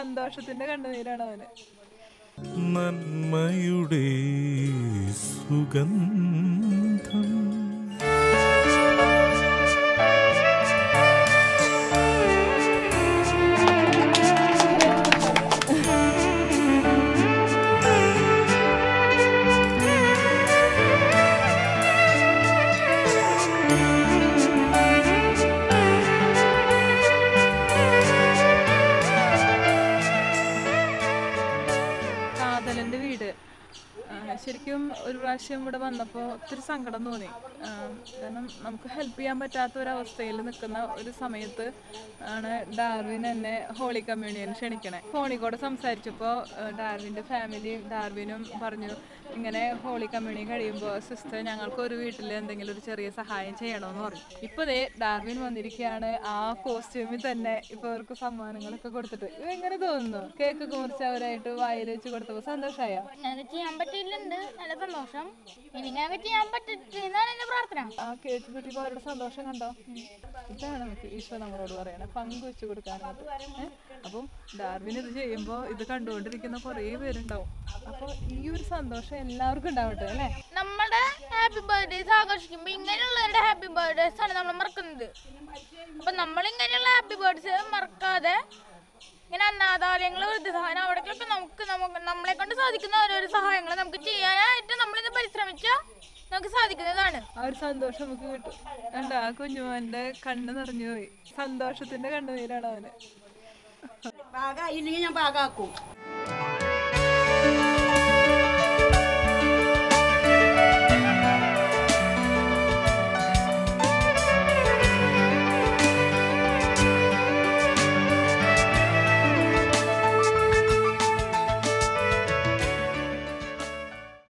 സന്തോഷത്തിന്റെ കണ്ണുനീരാണ് അവന്. നന്മയുടെ സുഗന്ധം ശരിക്കും ഒരു പ്രാവശ്യം ഇവിടെ വന്നപ്പോൾ ഒത്തിരി സങ്കടം തോന്നി. കാരണം നമുക്ക് ഹെൽപ്പ് ചെയ്യാൻ പറ്റാത്ത ഒരവസ്ഥയിൽ നിൽക്കുന്ന ഒരു സമയത്ത് ആണ് ഡാർവിൻ എന്നെ ഹോളി കമ്മ്യൂണിയൻ ക്ഷണിക്കണേ. ഫോണിൽ കൂടെ സംസാരിച്ചപ്പോൾ ഡാർവിൻ്റെ ഫാമിലിയും ഡാർവിനും പറഞ്ഞു, ഇങ്ങനെ ഹോളി കമ്മ്യൂണിയൻ കഴിയുമ്പോൾ സിസ്റ്റർ ഞങ്ങൾക്ക് ഒരു വീട്ടിൽ എന്തെങ്കിലും ഒരു ചെറിയ സഹായം ചെയ്യണമെന്ന് പറഞ്ഞു. ഇപ്പോൾ ദേ ഡാർവിൻ വന്നിരിക്കുകയാണ് ആ കോസ്റ്റ്യൂമിൽ തന്നെ. ഇപ്പോൾ അവർക്ക് സമ്മാനങ്ങളൊക്കെ കൊടുത്തിട്ട് എങ്ങനെ തോന്നുന്നു? കേക്ക് കുറിച്ച് അവരായിട്ട് വായിൽ വെച്ച് കൊടുത്തപ്പോൾ സന്തോഷമായോ? നല്ല സന്തോഷം. എനിക്ക് ചെയ്യാൻ പറ്റുന്നതാണ് എന്റെ പ്രാർത്ഥന. ആ കേക്ക് കിട്ടിയപ്പോൾ അവരുടെ സന്തോഷം കണ്ടോ? ഇതാണ് നമുക്ക് ഈശോ നമ്മളോട് പറയണേ, പങ്കുവെച്ചു കൊടുക്കാനായിട്ട്. അപ്പം ഡാർവിൻ ഇത് ചെയ്യുമ്പോൾ ഇത് കണ്ടുകൊണ്ടിരിക്കുന്ന കുറേ പേരുണ്ടാവും. അപ്പോൾ ഈ ഒരു സന്തോഷം എല്ലാവർക്കും ഉണ്ടാവട്ടെ അല്ലേ? നമ്മുടെ ഹാപ്പി ബർത്ത്ഡേസ് ആഘോഷിക്കുമ്പോൾ ഇങ്ങനെയുള്ളവരുടെ ഹാപ്പി ബർത്ത്ഡേസ് ആണ് നമ്മൾ മറക്കുന്നത്. അപ്പം നമ്മളിങ്ങനെയുള്ള ഹാപ്പി ബർത്ത്ഡേസ് മറക്കാതെ ഇങ്ങനെ അനാഥാലയങ്ങൾ, വൃദ്ധസഹനം, അവിടേക്കൊക്കെ നമ്മളെ കൊണ്ട് സാധിക്കുന്ന ഓരോരോ സഹായങ്ങൾ നമുക്ക് ചെയ്യാനായിട്ട് നമ്മളിത് പരിശ്രമിച്ചാൽ നമുക്ക് സാധിക്കുന്നതാണ്. ആ ഒരു സന്തോഷം നമുക്ക് കിട്ടും. കണ്ട ആ കുഞ്ഞുമോൻ്റെ കണ്ണ് നിറഞ്ഞുപോയി, സന്തോഷത്തിന്റെ കണ്ണുനീരാണ് അവന്. ഭാഗമായില്ലെങ്കിൽ ഞാൻ ഭാഗമാക്കും.